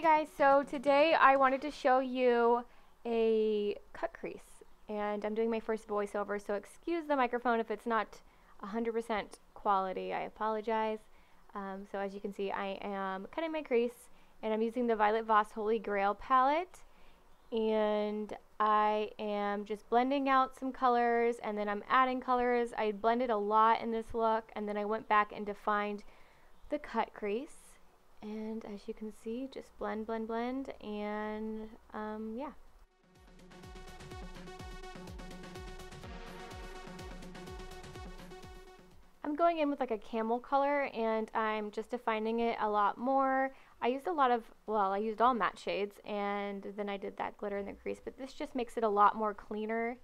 Hey guys, so today I wanted to show you a cut crease, and I'm doing my first voiceover, so excuse the microphone if it's not 100% quality. I apologize. So as you can see, I am cutting my crease, and I'm using the Violet Voss Holy Grail palette, and I am just blending out some colors, and then I'm adding colors. I blended a lot in this look, and then I went back and defined the cut crease. And as you can see, just blend, blend, blend, and yeah. I'm going in with like a camel color, and I'm just defining it a lot more. I used a lot of, well, I used all matte shades, and then I did that glitter in the crease, but this just makes it a lot more cleaner.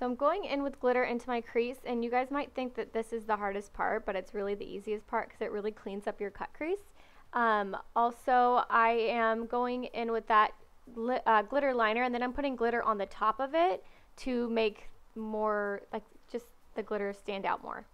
So I'm going in with glitter into my crease, and you guys might think that this is the hardest part, but it's really the easiest part because it really cleans up your cut crease. Also, I am going in with that glitter liner, and then I'm putting glitter on the top of it to make more, like, just the glitter stand out more.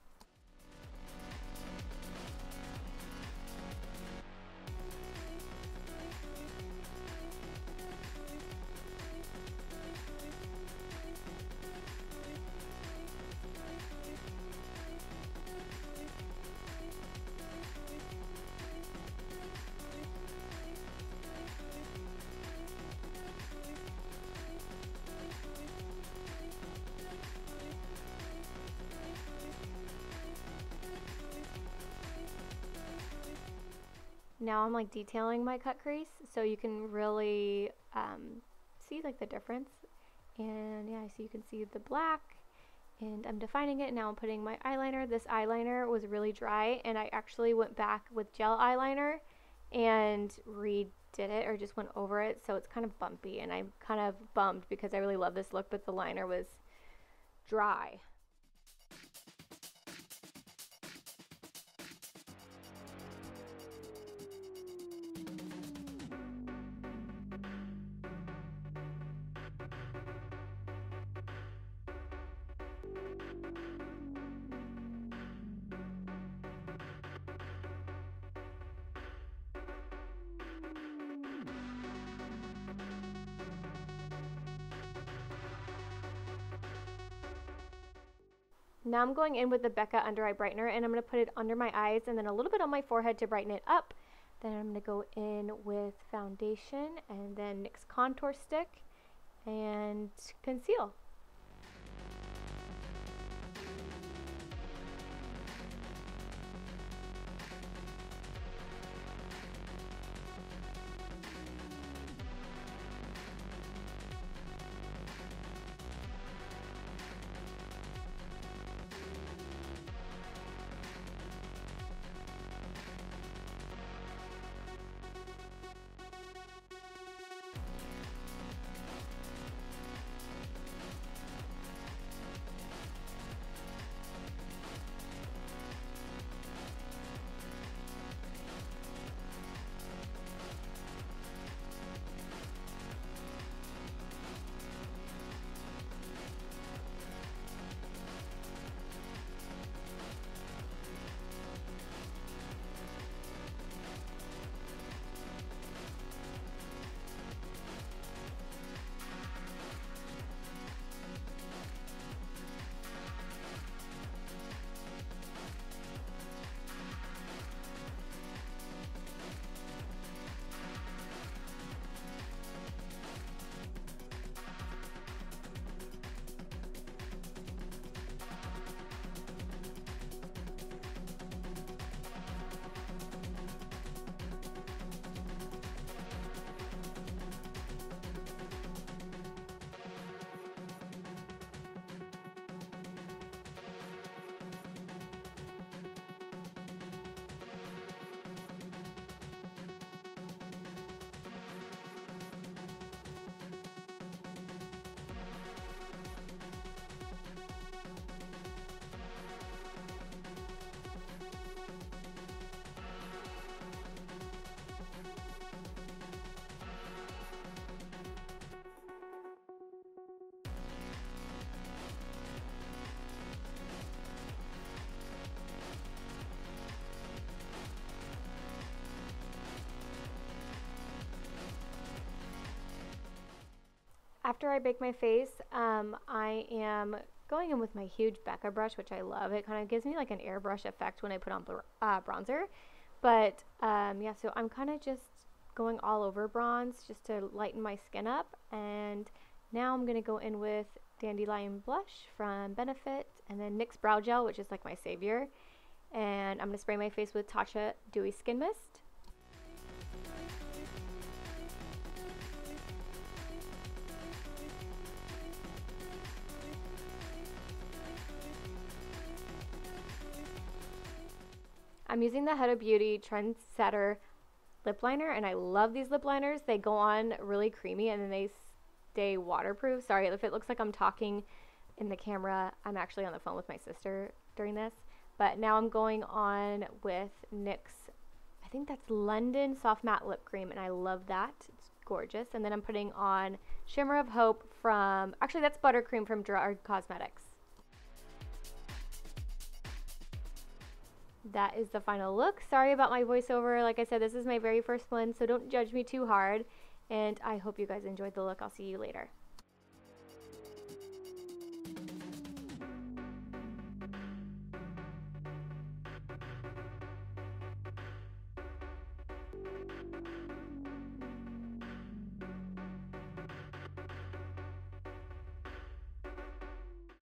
Now I'm like detailing my cut crease so you can really see like the difference, and yeah, so you can see the black, and I'm defining it. Now I'm putting my eyeliner. This eyeliner was really dry, and I actually went back with gel eyeliner and redid it, or just went over it, so it's kind of bumpy, and I'm kind of bummed because I really love this look, but the liner was dry. Now I'm going in with the Becca Under Eye Brightener, and I'm going to put it under my eyes and then a little bit on my forehead to brighten it up. Then I'm going to go in with foundation and then NYX Contour Stick and conceal. after I bake my face, I am going in with my huge Becca brush, which I love. It kind of gives me like an airbrush effect when I put on bronzer. But yeah, so I'm kind of just going all over bronze just to lighten my skin up. And now I'm going to go in with Dandelion blush from Benefit, and then NYX brow gel, which is like my savior. And I'm going to spray my face with Tatcha Dewy Skin Mist. I'm using the Huda Beauty Trendsetter lip liner, and I love these lip liners. They go on really creamy and then they stay waterproof. Sorry if it looks like I'm talking in the camera. I'm actually on the phone with my sister during this. But now I'm going on with NYX, I think that's London Soft Matte Lip Cream, and I love that. It's gorgeous. And then I'm putting on Shimmer of Hope from, actually that's Buttercream from Gerard Cosmetics. That is the final look. Sorry about my voiceover. Like I said, this is my very first one, so don't judge me too hard. And I hope you guys enjoyed the look. I'll see you later.